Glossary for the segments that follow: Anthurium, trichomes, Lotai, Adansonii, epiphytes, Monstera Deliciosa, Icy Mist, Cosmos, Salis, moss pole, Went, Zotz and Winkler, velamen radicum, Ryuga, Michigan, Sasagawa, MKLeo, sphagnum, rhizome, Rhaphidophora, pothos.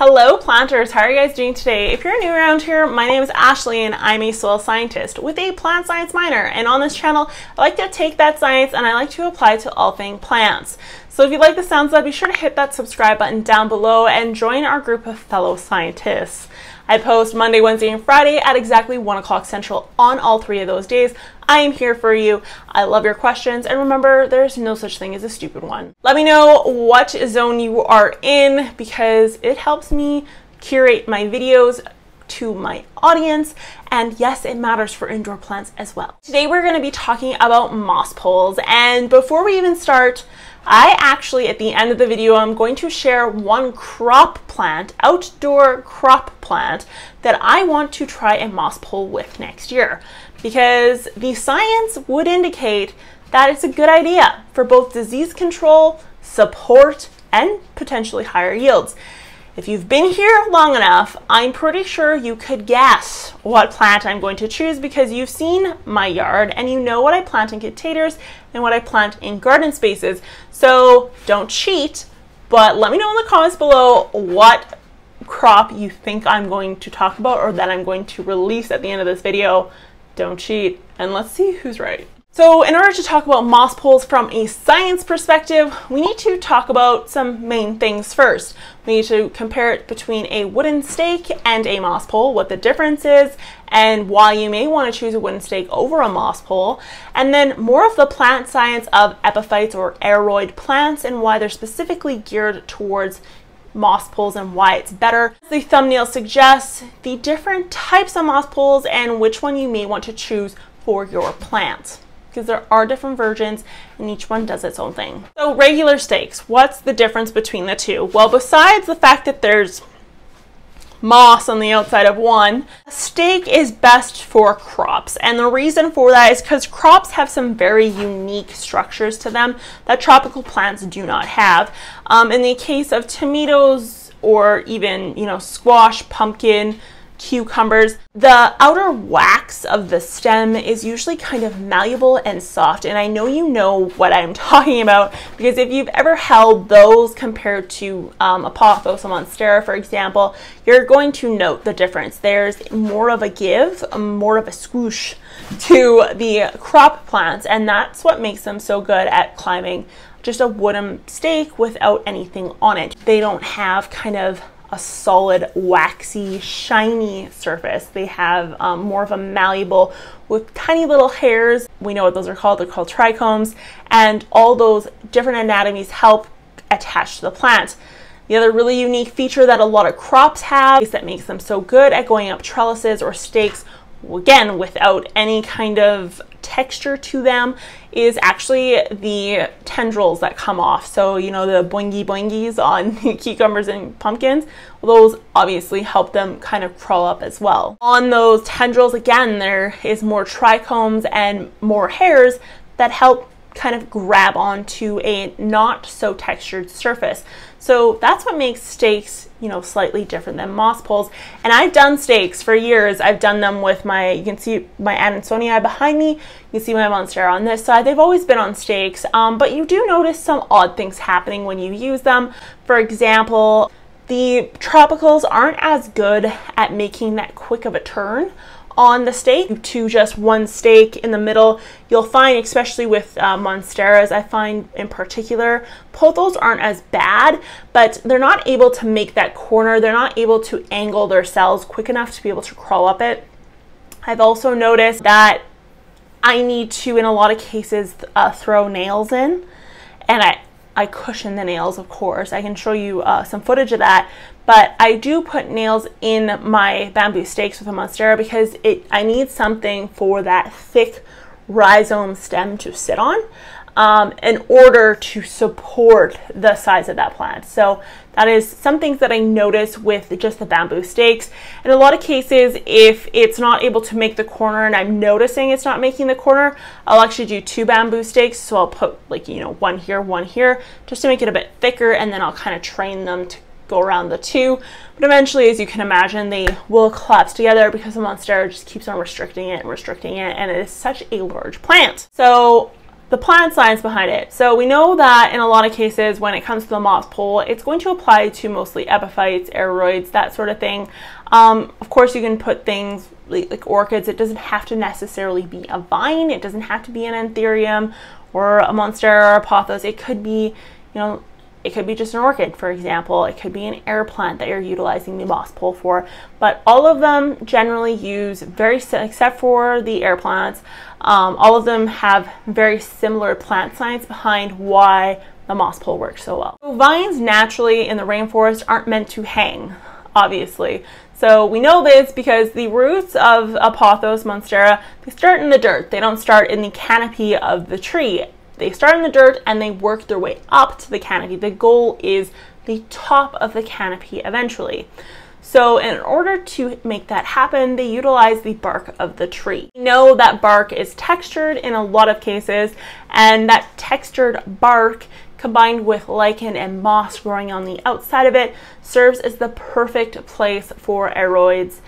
Hello planters, how are you guys doing today? If you're new around here, my name is Ashley and I'm a soil scientist with a plant science minor, and on this channel I like to take that science and I like to apply to all things plants. So if you like the sounds of that, be sure to hit that subscribe button down below and join our group of fellow scientists. I post Monday, Wednesday, and Friday at exactly 1 o'clock Central on all three of those days. I am here for you. I love your questions. And remember, there's no such thing as a stupid one. Let me know what zone you are in because it helps me curate my videos to my audience. And yes, it matters for indoor plants as well. Today, we're going to be talking about moss poles. And before we even start, I actually, at the end of the video, I'm going to share one crop plant, outdoor crop plant, that I want to try a moss pole with next year, because the science would indicate that it's a good idea for both disease control, support, and potentially higher yields. If you've been here long enough, I'm pretty sure you could guess what plant I'm going to choose because you've seen my yard and you know what I plant in containers and what I plant in garden spaces. So don't cheat, but let me know in the comments below what crop you think I'm going to talk about or that I'm going to release at the end of this video. Don't cheat, and let's see who's right. So in order to talk about moss poles from a science perspective, we need to talk about some main things first. We need to compare it between a wooden stake and a moss pole, what the difference is, and why you may want to choose a wooden stake over a moss pole, and then more of the plant science of epiphytes or aeroid plants and why they're specifically geared towards moss poles and why it's better. As the thumbnail suggests, the different types of moss poles and which one you may want to choose for your plant, because there are different versions and each one does its own thing. So regular stakes, what's the difference between the two? Well, besides the fact that there's moss on the outside of one, a stake is best for crops. And the reason for that is because crops have some very unique structures to them that tropical plants do not have. In the case of tomatoes or even, squash, pumpkin, cucumbers, the outer wax of the stem is usually kind of malleable and soft, and I know you know what I'm talking about because if you've ever held those compared to a pothos, a monstera, for example, you're going to note the difference. There's more of a give, more of a swoosh to the crop plants, and that's what makes them so good at climbing just a wooden stake without anything on it. They don't have kind of a solid, waxy, shiny surface. They have more of a malleable with tiny little hairs. We know what those are called. They're called trichomes, and all those different anatomies help attach to the plant. The other really unique feature that a lot of crops have is that makes them so good at going up trellises or stakes, again, without any kind of texture to them, is actually the tendrils that come off. So, the boingy boingies on cucumbers and pumpkins, those obviously help them kind of crawl up as well. On those tendrils, again, there is more trichomes and more hairs that help kind of grab onto a not so textured surface. So that's what makes stakes, slightly different than moss poles. And I've done stakes for years. I've done them with my, you can see my Adansonii behind me. You can see my Monstera on this side. They've always been on stakes, but you do notice some odd things happening when you use them. For example, the tropicals aren't as good at making that quick of a turn on the stake to just one stake in the middle. You'll find, especially with monsteras, I find in particular, pothos aren't as bad, but they're not able to make that corner. They're not able to angle their cells quick enough to be able to crawl up it. I've also noticed that I need to, in a lot of cases, throw nails in, and I cushion the nails, of course. I can show you some footage of that, but I do put nails in my bamboo stakes with a monstera because I need something for that thick rhizome stem to sit on in order to support the size of that plant. So that is some things that I notice with just the bamboo stakes. In a lot of cases, if it's not able to make the corner and I'm noticing it's not making the corner, I'll actually do two bamboo stakes. So I'll put one here, just to make it a bit thicker, and then I'll kind of train them to go around the two, but eventually, as you can imagine, they will collapse together because the monstera just keeps on restricting it and restricting it, and it is such a large plant. So the plant science behind it. So we know that in a lot of cases when it comes to the moss pole, it's going to apply to mostly epiphytes, aeroids, that sort of thing. Of course you can put things like orchids. It doesn't have to necessarily be a vine. It doesn't have to be an anthurium or a monstera or a pothos. It could be, you know, it could be just an orchid, for example. It could be an air plant that you're utilizing the moss pole for. But all of them generally use very, except for the air plants, all of them have very similar plant science behind why the moss pole works so well. So vines naturally in the rainforest aren't meant to hang, obviously. So we know this because the roots of a pothos, monstera, they start in the dirt. They don't start in the canopy of the tree. They start in the dirt and they work their way up to the canopy. The goal is the top of the canopy eventually. So in order to make that happen, they utilize the bark of the tree. We know that bark is textured in a lot of cases, and that textured bark combined with lichen and moss growing on the outside of it serves as the perfect place for aeroids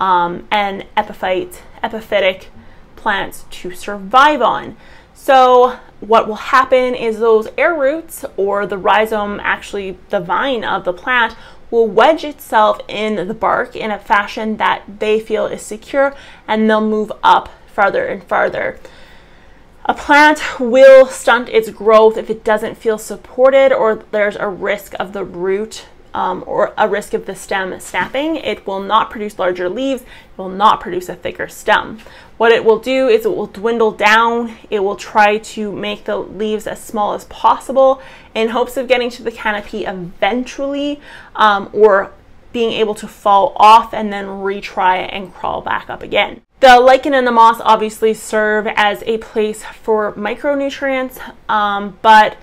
and epiphytic plants to survive on. So what will happen is those air roots, or the rhizome, actually the vine of the plant, will wedge itself in the bark in a fashion that they feel is secure, and they'll move up farther and farther. A plant will stunt its growth if it doesn't feel supported, or there's a risk of the root or a risk of the stem snapping. It will not produce larger leaves, it will not produce a thicker stem. What it will do is it will dwindle down, it will try to make the leaves as small as possible in hopes of getting to the canopy eventually, or being able to fall off and then retry and crawl back up again. The lichen and the moss obviously serve as a place for micronutrients, but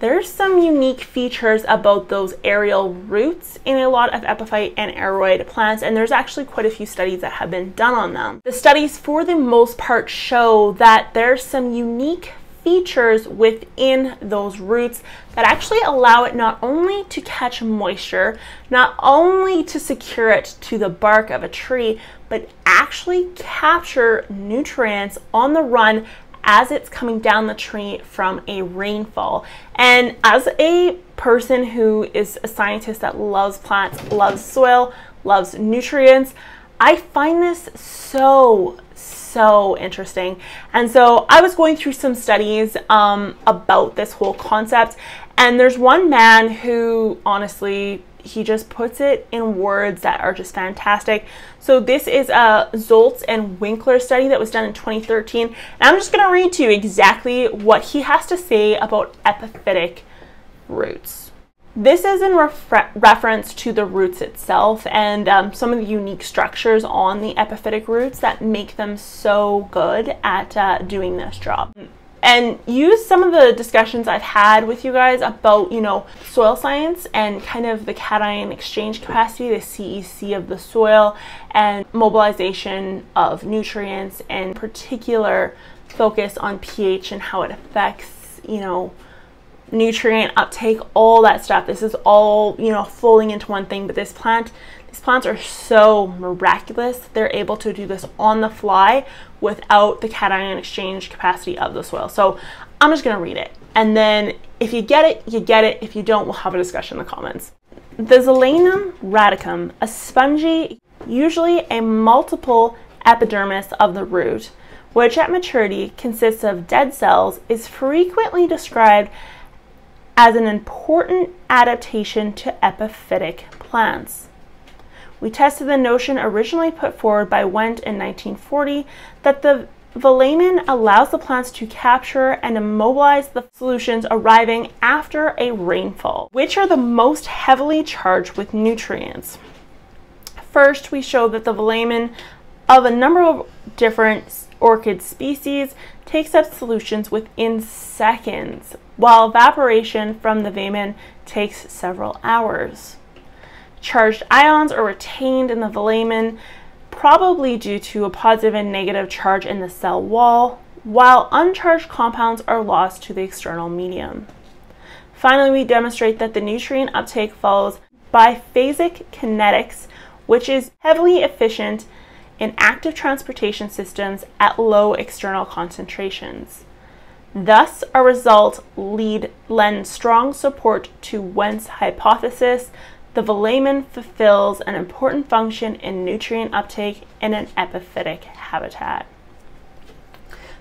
there's some unique features about those aerial roots in a lot of epiphyte and aeroid plants, and there's actually quite a few studies that have been done on them. The studies for the most part show that there's some unique features within those roots that actually allow it not only to catch moisture, not only to secure it to the bark of a tree, but actually capture nutrients on the run as it's coming down the tree from a rainfall. And as a person who is a scientist that loves plants, loves soil, loves nutrients, I find this so interesting. And so I was going through some studies about this whole concept, and there's one man who honestly, he just puts it in words that are just fantastic. So this is a Zotz and Winkler study that was done in 2013. And I'm just going to read to you exactly what he has to say about epiphytic roots. This is in reference to the roots itself and some of the unique structures on the epiphytic roots that make them so good at doing this job. And use some of the discussions I've had with you guys about, you know, soil science and kind of the cation exchange capacity, the CEC of the soil, and mobilization of nutrients, and particular focus on pH and how it affects, you know, nutrient uptake, all that stuff. This is all, you know, folding into one thing, but this plant, these plants are so miraculous. They're able to do this on the fly without the cation exchange capacity of the soil. So I'm just going to read it, and then if you get it, you get it. If you don't, we'll have a discussion in the comments. The velamen radicum, a spongy, usually a multiple epidermis of the root, which at maturity consists of dead cells, is frequently described as an important adaptation to epiphytic plants. We tested the notion originally put forward by Went in 1940 that the velamen allows the plants to capture and immobilize the solutions arriving after a rainfall, which are the most heavily charged with nutrients. First, we show that the velamen of a number of different orchid species takes up solutions within seconds, while evaporation from the velamen takes several hours. Charged ions are retained in the velamen, probably due to a positive and negative charge in the cell wall, while uncharged compounds are lost to the external medium. Finally, we demonstrate that the nutrient uptake follows biphasic kinetics, which is heavily efficient in active transportation systems at low external concentrations. Thus, our results lend strong support to Wendt's hypothesis. The velamen fulfills an important function in nutrient uptake in an epiphytic habitat.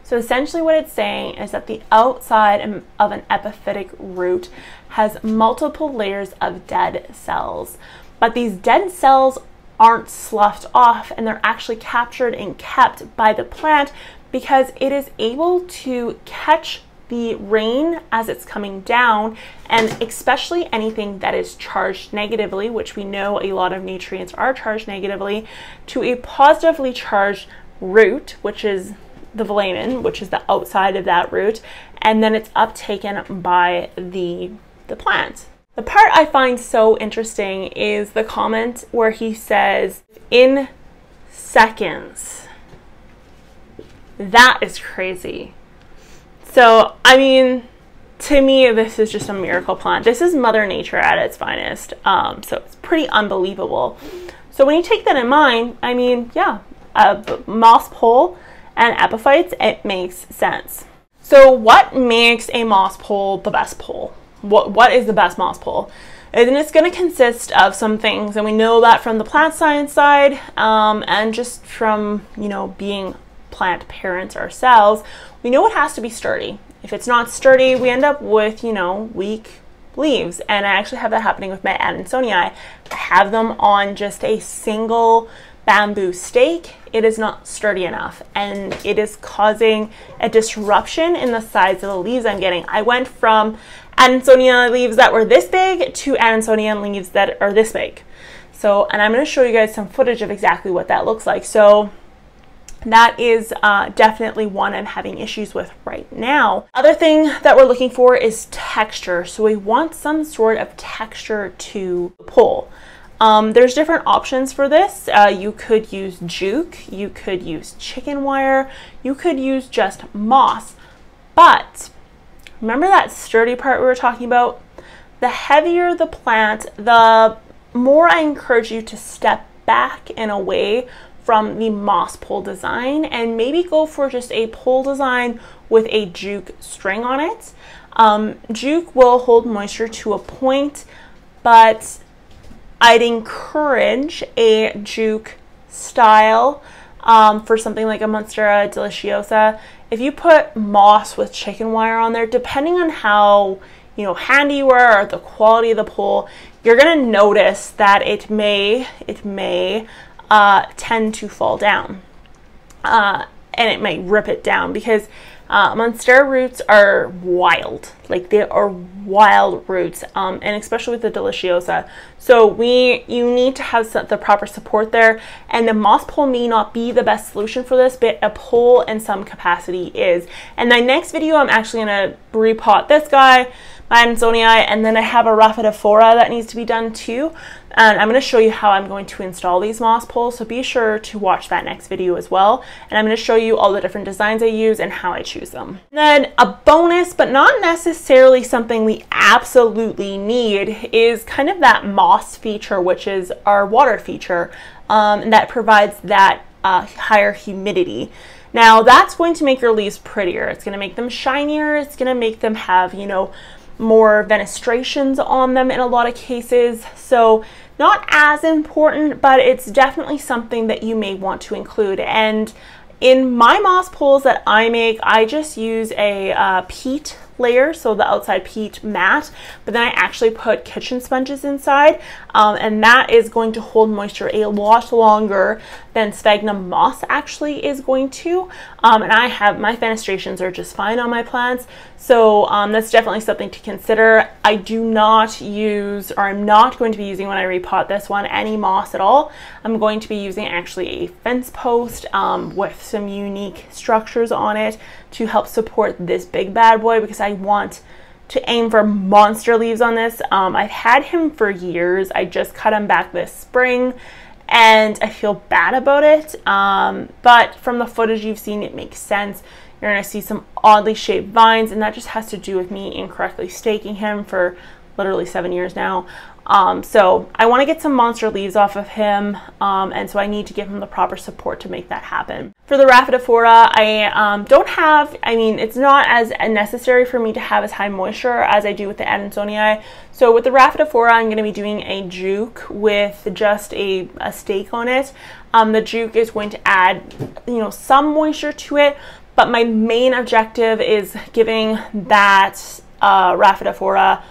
So essentially what it's saying is that the outside of an epiphytic root has multiple layers of dead cells, but these dead cells aren't sloughed off, and they're actually captured and kept by the plant because it is able to catch the rain as it's coming down, and especially anything that is charged negatively, which we know a lot of nutrients are charged negatively, to a positively charged root, which is the velamen, which is the outside of that root, and then it's uptaken by the plant. The part I find so interesting is the comment where he says, in seconds. That is crazy. So, I mean, to me, this is just a miracle plant. This is Mother Nature at its finest. So it's pretty unbelievable. So when you take that in mind, I mean, yeah, a moss pole and epiphytes, it makes sense. So what makes a moss pole the best pole? What is the best moss pole? And it's going to consist of some things, and we know that from the plant science side, and just from, you know, being plant parents ourselves, we know it has to be sturdy. If it's not sturdy, we end up with, you know, weak leaves. And I actually have that happening with my Adansonii. I have them on just a single bamboo stake. It is not sturdy enough, and it is causing a disruption in the size of the leaves I'm getting. I went from Adansonii leaves that were this big to Adansonii leaves that are this big. So, and I'm going to show you guys some footage of exactly what that looks like. So that is definitely one I'm having issues with right now. Other thing that we're looking for is texture. So we want some sort of texture to pull. There's different options for this. You could use jute, you could use chicken wire, you could use just moss. But remember that sturdy part we were talking about? The heavier the plant, the more I encourage you to step back and away from the moss pole design, and maybe go for just a pole design with a jute string on it. Jute will hold moisture to a point, but I'd encourage a jute style for something like a Monstera Deliciosa. If you put moss with chicken wire on there, depending on how, you know, handy you are or the quality of the pole, you're going to notice that it may tend to fall down, and it might rip it down, because Monstera roots are wild. Like, they are wild roots, and especially with the Deliciosa. So you need to have the proper support there, and the moss pole may not be the best solution for this, but a pole in some capacity is. And my next video, I'm actually going to repot this guy, my Adansonii, and then I have a Rhaphidophora that needs to be done too. And I'm going to show you how I'm going to install these moss poles, so be sure to watch that next video as well. And I'm going to show you all the different designs I use and how I choose them. And then a bonus, but not necessarily something we absolutely need, is kind of that moss feature, which is our water feature, and that provides that higher humidity. Now, that's going to make your leaves prettier. It's going to make them shinier. It's going to make them have, you know, more fenestrations on them in a lot of cases. So not as important, but it's definitely something that you may want to include. And in my moss poles that I make, I just use a peat layer, so the outside peat mat, but then I actually put kitchen sponges inside, and that is going to hold moisture a lot longer than sphagnum moss actually is going to, and I have my fenestrations are just fine on my plants. So that's definitely something to consider. I do not use, or I'm not going to be using when I repot this one, any moss at all. I'm going to be using actually a fence post with some unique structures on it to help support this big bad boy, because I want to aim for monster leaves on this. I've had him for years. I just cut him back this spring and I feel bad about it, but from the footage you've seen, it makes sense. You're going to see some oddly shaped vines, and that just has to do with me incorrectly staking him for literally 7 years now. So I want to get some monster leaves off of him, and so I need to give him the proper support to make that happen. For the Rhaphidophora, I don't have, I mean, it's not as necessary for me to have as high moisture as I do with the Adansonii. So with the Rhaphidophora, I'm going to be doing a juke with just a stake on it. The juke is going to add, you know, some moisture to it, but my main objective is giving that Rhaphidophora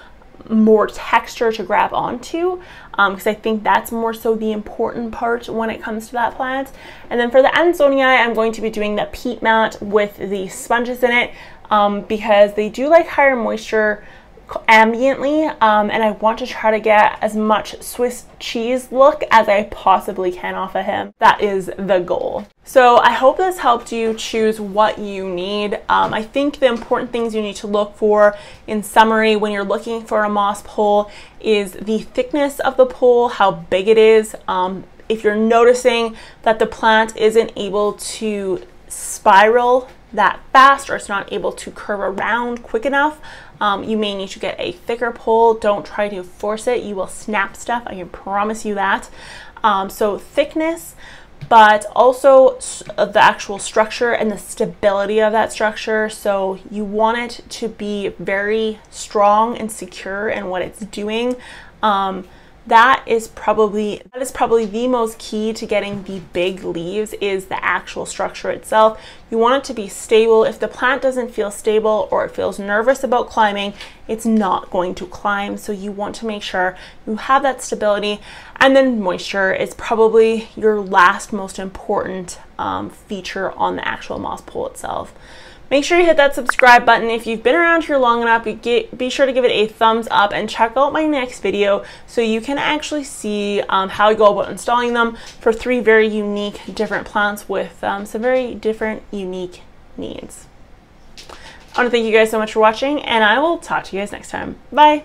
more texture to grab onto, because I think that's more so the important part when it comes to that plant. And then for the Adansonii, I'm going to be doing the peat mat with the sponges in it, because they do like higher moisture ambiently, and I want to try to get as much Swiss cheese look as I possibly can off of him. That is the goal. So I hope this helped you choose what you need. I think the important things you need to look for in summary when you're looking for a moss pole is the thickness of the pole, how big it is. If you're noticing that the plant isn't able to spiral that fast, or it's not able to curve around quick enough, you may need to get a thicker pole. Don't try to force it. You will snap stuff, I can promise you that. So thickness, but also the actual structure and the stability of that structure. So you want it to be very strong and secure in what it's doing. That is probably the most key to getting the big leaves, is the actual structure itself. You want it to be stable. If the plant doesn't feel stable, or it feels nervous about climbing, it's not going to climb. So you want to make sure you have that stability. And then moisture is probably your last most important feature on the actual moss pole itself. Make sure you hit that subscribe button. If you've been around here long enough, be sure to give it a thumbs up and check out my next video so you can actually see how I go about installing them for 3 very unique different plants with some very different unique needs. I want to thank you guys so much for watching, and I will talk to you guys next time. Bye!